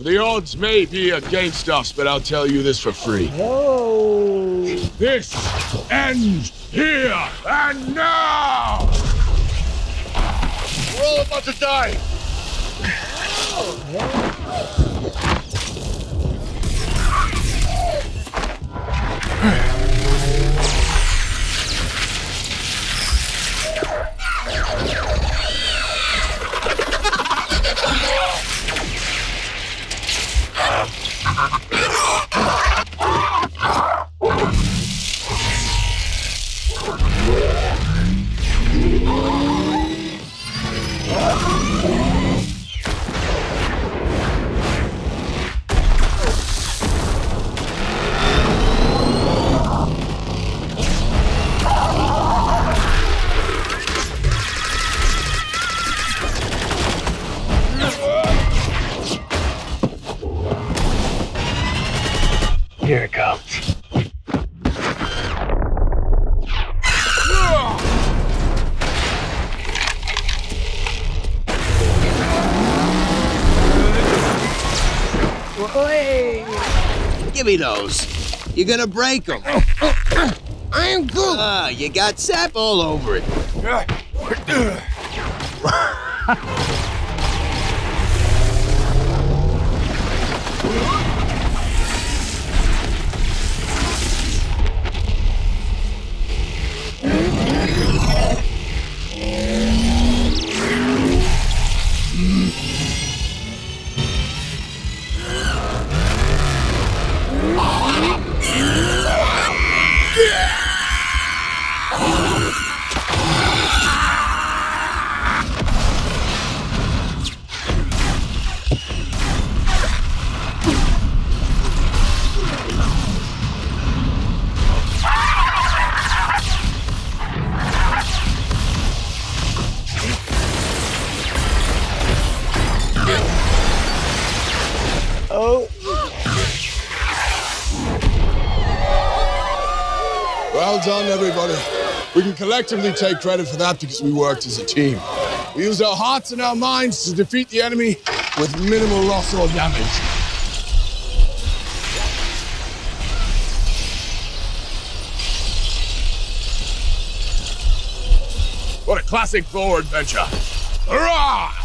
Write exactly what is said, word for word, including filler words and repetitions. The odds may be against us, but I'll tell you this for free. Whoa. This ends here and now! We're all about to die! Here it comes. Give me those. You're gonna break them. I am good. Ah, you got sap all over it. Oh. Well done, everybody. We can collectively take credit for that because we worked as a team. We used our hearts and our minds to defeat the enemy with minimal loss or damage. What a classic forward venture. Hurrah!